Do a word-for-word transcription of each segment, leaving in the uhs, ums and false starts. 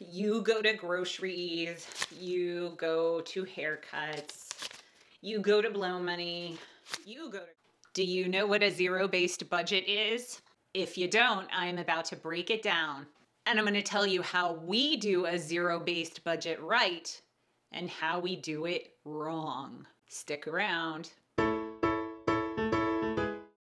you go to groceries, you go to haircuts, you go to blow money, you go to... Do you know what a zero-based budget is? If you don't, I'm about to break it down. And I'm going to tell you how we do a zero-based budget right and how we do it wrong. Stick around.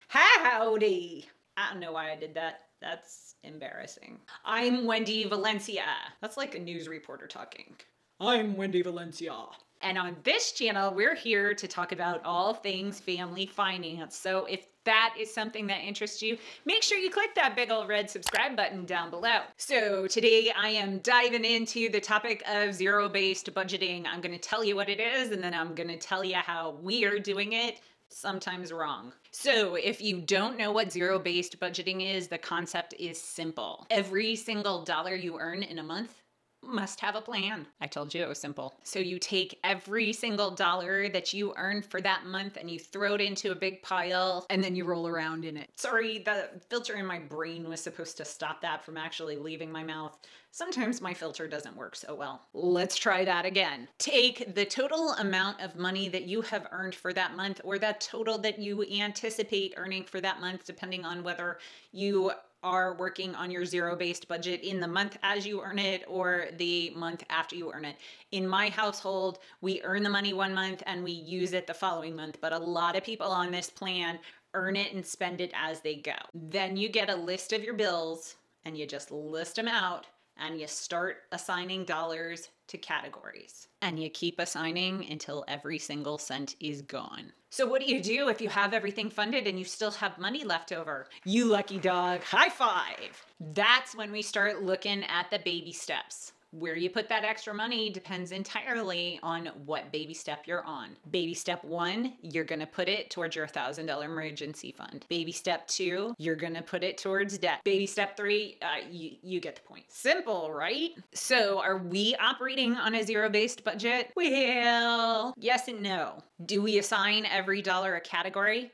Howdy! I don't know why I did that. That's embarrassing. I'm Wendy Valencia. That's like a news reporter talking. I'm Wendy Valencia. And on this channel, we're here to talk about all things family finance. So if that is something that interests you, make sure you click that big old red subscribe button down below. So today I am diving into the topic of zero-based budgeting. I'm going to tell you what it is, and then I'm going to tell you how we're doing it. Sometimes wrong. So if you don't know what zero-based budgeting is, the concept is simple. Every single dollar you earn in a month must have a plan. I told you it was simple. So you take every single dollar that you earn for that month and you throw it into a big pile and then you roll around in it. Sorry, the filter in my brain was supposed to stop that from actually leaving my mouth. Sometimes my filter doesn't work so well. Let's try that again. Take the total amount of money that you have earned for that month, or that total that you anticipate earning for that month, depending on whether you are working on your zero-based budget in the month as you earn it or the month after you earn it. In my household, we earn the money one month and we use it the following month, but a lot of people on this plan earn it and spend it as they go. Then you get a list of your bills and you just list them out and you start assigning dollars to categories. And you keep assigning until every single cent is gone. So what do you do if you have everything funded and you still have money left over? You lucky dog, high five. That's when we start looking at the baby steps. Where you put that extra money depends entirely on what baby step you're on. Baby step one, you're gonna put it towards your one thousand dollar emergency fund. Baby step two, you're gonna put it towards debt. Baby step three, uh, you, you get the point. Simple, right? So are we operating on a zero-based budget? Well, yes and no. Do we assign every dollar a category?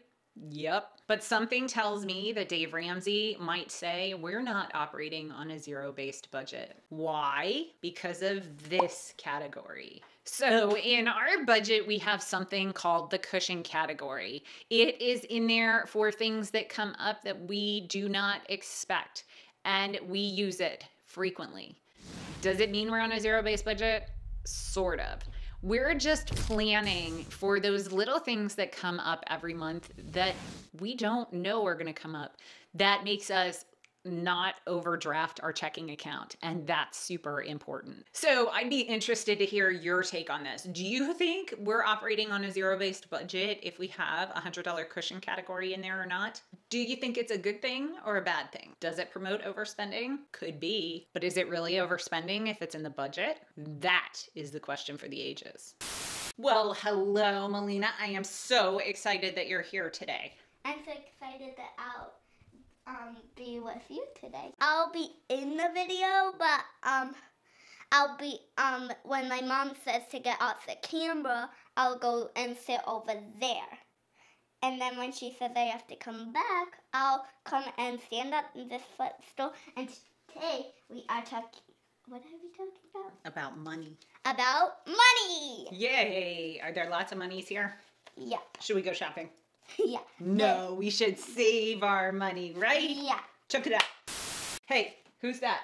Yep. But something tells me that Dave Ramsey might say we're not operating on a zero-based budget. Why? Because of this category. So in our budget, we have something called the cushion category. It is in there for things that come up that we do not expect, and we use it frequently. Does it mean we're on a zero-based budget? Sort of. We're just planning for those little things that come up every month that we don't know are going to come up. That makes us not overdraft our checking account, and that's super important. So I'd be interested to hear your take on this. Do you think we're operating on a zero-based budget if we have a one hundred dollar cushion category in there or not? Do you think it's a good thing or a bad thing? Does it promote overspending? Could be, but is it really overspending if it's in the budget? That is the question for the ages. Well, hello, Melina. I am so excited that you're here today. I'm so excited that I'll um be with you today. I'll be in the video, but um I'll be um when my mom says to get off the camera, I'll go and sit over there. And then when she says I have to come back, I'll come and stand up in this footstool. And today we are talking, what are we talking about? About money. About money! Yay! Are there lots of monies here? Yeah. Should we go shopping? Yeah. No, we should save our money, right? Yeah. Check it out. Hey, who's that?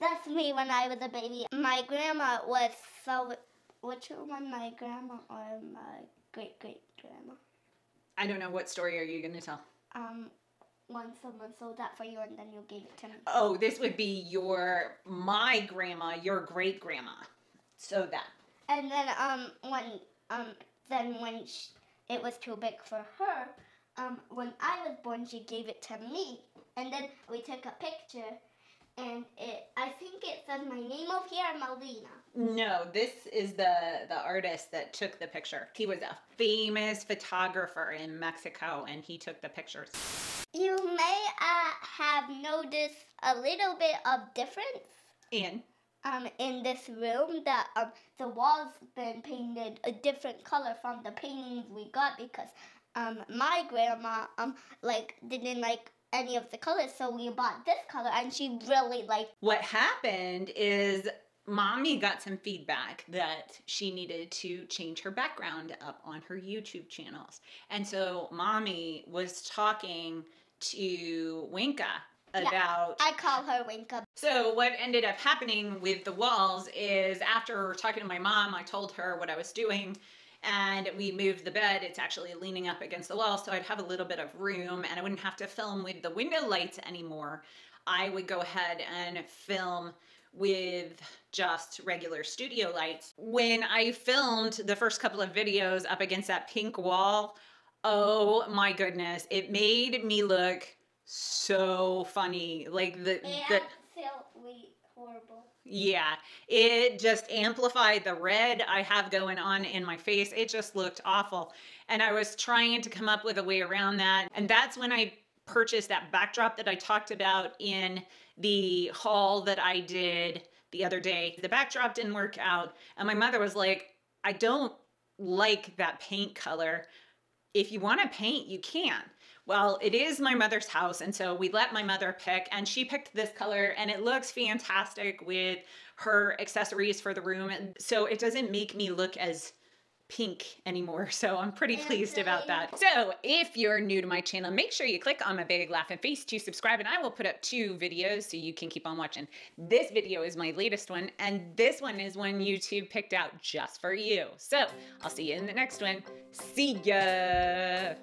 That's me when I was a baby. My grandma was so... Which one? My grandma or my great-great-grandma? I don't know. What story are you going to tell? Um, when someone sold that for you and then you gave it to me. Oh, this would be your... My grandma, your great-grandma. So that. And then, um, when... Um, then when... She, it was too big for her. Um, when I was born, she gave it to me. And then we took a picture, and it, I think it says my name over here, Melina. No, this is the, the artist that took the picture. He was a famous photographer in Mexico, and he took the pictures. You may uh, have noticed a little bit of difference. In? Um, in this room, that um, the walls been painted a different color from the paintings we got because um, my grandma um like didn't like any of the colors, so we bought this color and she really liked it. What happened is Mommy got some feedback that she needed to change her background up on her YouTube channels. And so Mommy was talking to Winka about... Yeah, I call her Winka. So what ended up happening with the walls is after talking to my mom, I told her what I was doing and we moved the bed. It's actually leaning up against the wall, so I'd have a little bit of room and I wouldn't have to film with the window lights anymore. I would go ahead and film with just regular studio lights. When I filmed the first couple of videos up against that pink wall, oh my goodness, it made me look so funny. Like the, and the felt really horrible. Yeah, it just amplified the red I have going on in my face. It just looked awful. And I was trying to come up with a way around that. And that's when I purchased that backdrop that I talked about in the haul that I did the other day. The backdrop didn't work out. And my mother was like, I don't like that paint color. If you want to paint, you can. Well, it is my mother's house. And so we let my mother pick, and she picked this color, and it looks fantastic with her accessories for the room. So it doesn't make me look as pink anymore, so I'm pretty pleased about that. So if you're new to my channel, make sure you click on my big laughing face to subscribe, and I will put up two videos so you can keep on watching. This video is my latest one, and this one is one YouTube picked out just for you. So I'll see you in the next one. See ya!